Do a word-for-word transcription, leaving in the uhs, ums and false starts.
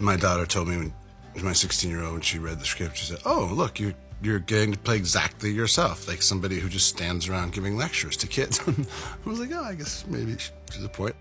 my daughter told me when my sixteen-year-old, when she read the script, she said, "Oh, look, you're you're getting to play exactly yourself, like somebody who just stands around giving lectures to kids." I was like, "Oh, I guess maybe she's a point."